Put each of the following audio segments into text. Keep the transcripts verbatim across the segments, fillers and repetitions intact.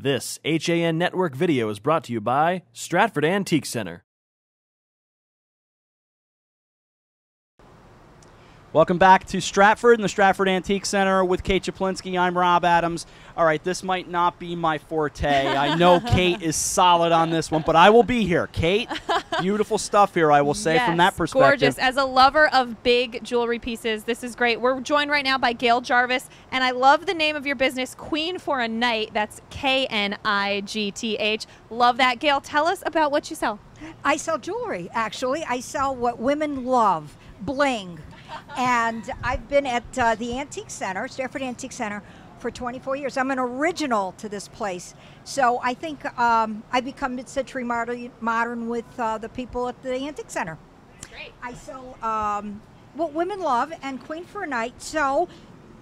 This H A N Network video is brought to you by Stratford Antique Center. Welcome back to Stratford and the Stratford Antique Center with Kate Chaplinsky. I'm Rob Adams. All right, this might not be my forte. I know Kate is solid on this one, but I will be here. Kate, beautiful stuff here, I will say, yes, from that perspective. Gorgeous. As a lover of big jewelry pieces, this is great. We're joined right now by Gail Jarvis, and I love the name of your business, Queen for a Knight. That's K N I G T H. Love that. Gail, tell us about what you sell. I sell jewelry, actually. I sell what women love, bling. And I've been at uh, the Antique Center, Stratford Antique Center, for twenty-four years. I'm an original to this place. So I think um, I've become mid-century modern, modern with uh, the people at the Antique Center. That's great. I sell um, what women love and Queen for a Night, so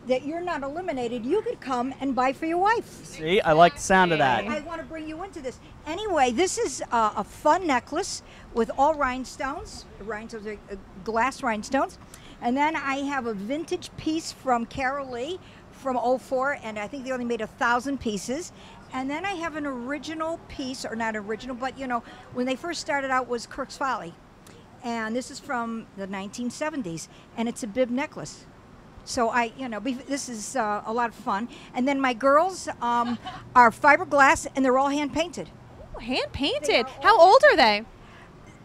that you're not eliminated, you could come and buy for your wife. See, I like the sound of that. I want to bring you into this. Anyway, this is uh, a fun necklace with all rhinestones, rhinestones are, uh, glass rhinestones. And then I have a vintage piece from Carol Lee from oh four, and I think they only made a thousand pieces. And then I have an original piece, or not original, but you know, when they first started out was Kirk's Folly. And this is from the nineteen seventies, and it's a bib necklace. So I, you know, this is uh, a lot of fun. And then my girls um, are fiberglass, and they're all hand-painted. Hand-painted? How old are they?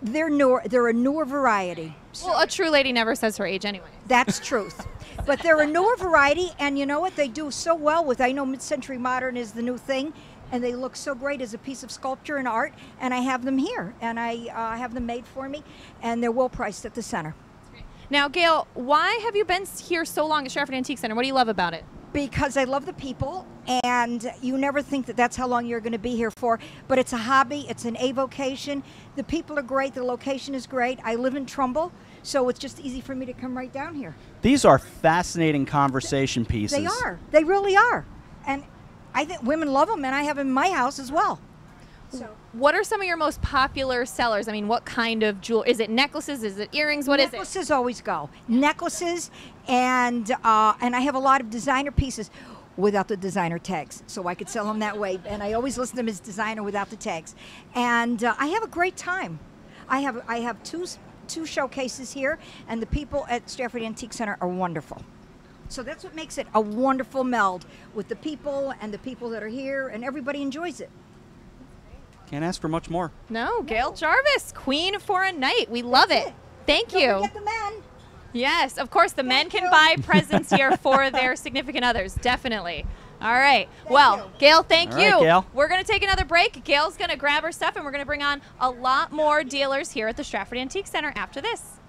They're newer, they're a newer variety. So well, a true lady never says her age anyway. That's truth. But they're a newer variety, and you know what? They do so well with, I know mid-century modern is the new thing, and they look so great as a piece of sculpture and art, and I have them here, and I uh, have them made for me, and they're well priced at the center. Now, Gail, why have you been here so long at Stratford Antique Center? What do you love about it? Because I love the people, and you never think that that's how long you're going to be here for, but it's a hobby, it's an avocation. The people are great, the location is great. I live in Trumbull, so it's just easy for me to come right down here. These are fascinating conversation pieces. They are, they really are. And I think women love them, and I have them in my house as well. So. What are some of your most popular sellers? I mean, what kind of jewel? Is it necklaces? Is it earrings? What necklaces is it? Necklaces always go. Necklaces, and uh, and I have a lot of designer pieces without the designer tags, so I could sell them that way. And I always list them as designer without the tags. And uh, I have a great time. I have I have two two showcases here, and the people at Stratford Antique Center are wonderful. So that's what makes it a wonderful meld with the people and the people that are here, and everybody enjoys it. Can't ask for much more. No, Gail Jarvis, Queen for a Night. We love it. it. Thank Don't you. Forget the men. Yes, of course, the Thank men can you. buy presents here for their significant others, definitely. All right. Thank well, you. Gail, thank All you. Right, Gail. We're going to take another break. Gail's going to grab her stuff, and we're going to bring on a lot more dealers here at the Stratford Antique Center after this.